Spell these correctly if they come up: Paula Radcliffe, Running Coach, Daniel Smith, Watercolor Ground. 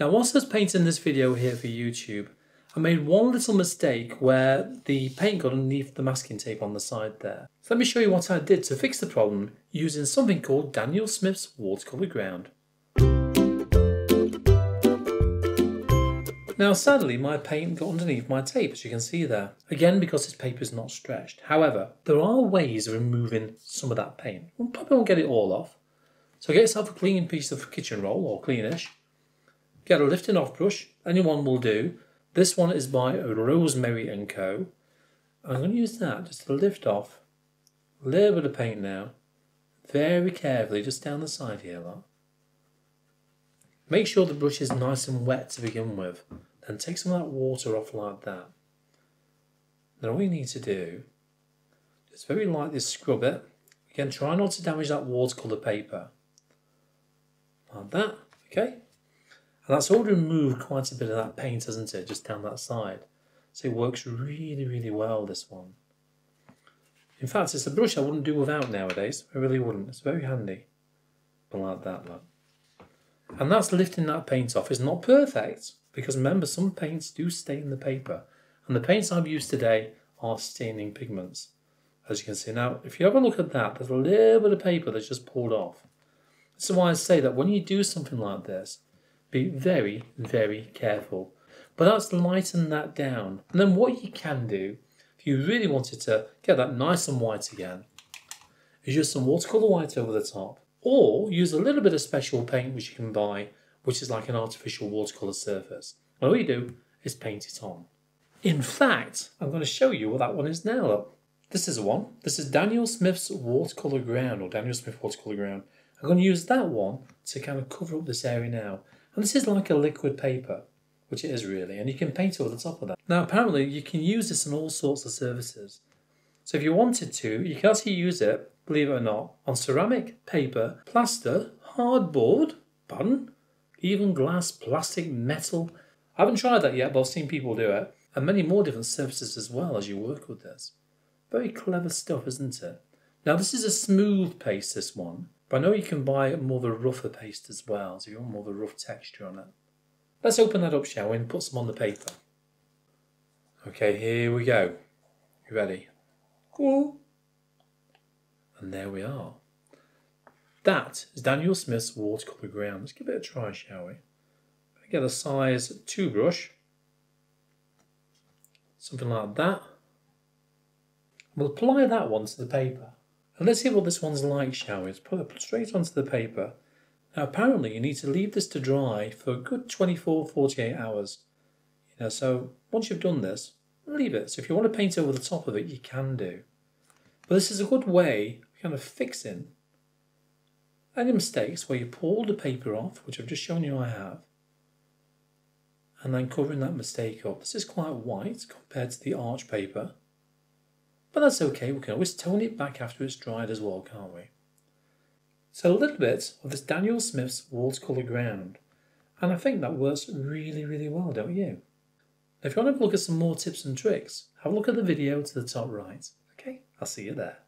Now, whilst I was painting this video here for YouTube, I made one little mistake where the paint got underneath the masking tape on the side there. So let me show you what I did to fix the problem using something called Daniel Smith's Watercolor Ground. Now sadly my paint got underneath my tape, as you can see there, again because this paper is not stretched. However, there are ways of removing some of that paint. We probably won't get it all off, so get yourself a clean piece of kitchen roll or cleanish, get a lifting off brush, any one will do. This one is by Rosemary & Co. I'm going to use that just to lift off a little bit of paint now, very carefully, just down the side here. Lot. Make sure the brush is nice and wet to begin with, then take some of that water off like that. Then all you need to do is very lightly scrub it. Again, try not to damage that watercolour paper. Like that, okay? And that's already removed quite a bit of that paint, hasn't it, just down that side. So it works really, really well, this one. In fact, it's a brush I wouldn't do without nowadays. I really wouldn't. It's very handy. But like that, look. And that's lifting that paint off. It's not perfect, because remember, some paints do stain the paper. And the paints I've used today are staining pigments, as you can see. Now, if you have a look at that, there's a little bit of paper that's just pulled off. That's why I say that when you do something like this, be very, very careful. But that's lighten that down. And then what you can do, if you really wanted to get that nice and white again, is use some watercolour white over the top. Or use a little bit of special paint which you can buy, which is like an artificial watercolour surface. And all you do is paint it on. In fact, I'm going to show you what that one is now. Look, this is one. This is Daniel Smith's Watercolour Ground, or Daniel Smith Watercolour Ground. I'm going to use that one to kind of cover up this area now. And this is like a liquid paper, which it is really, and you can paint over the top of that. Now apparently you can use this on all sorts of surfaces. So if you wanted to, you can actually use it, believe it or not, on ceramic, paper, plaster, hardboard, pardon, even glass, plastic, metal. I haven't tried that yet, but I've seen people do it. And many more different surfaces as well as you work with this. Very clever stuff, isn't it? Now this is a smooth paste, this one. But I know you can buy more of a rougher paste as well, so you want more of a rough texture on it. Let's open that up, shall we, and put some on the paper. Okay, here we go. You ready? Cool. And there we are. That is Daniel Smith's Watercolour Ground. Let's give it a try, shall we? Get a size 2 brush. Something like that. We'll apply that one to the paper. And let's see what this one's like, shall we? Let's put it straight onto the paper. Now apparently you need to leave this to dry for a good 24–48 hours. You know, so once you've done this, leave it. So if you want to paint over the top of it, you can do. But this is a good way of kind of fixing any mistakes where you pull the paper off, which I've just shown you I have, and then covering that mistake up. This is quite white compared to the arch paper. But that's okay, we can always tone it back after it's dried as well, can't we? So a little bit of this Daniel Smith's Watercolour Ground. And I think that works really, really well, don't you? Now, if you want to have a look at some more tips and tricks, have a look at the video to the top right. Okay, I'll see you there.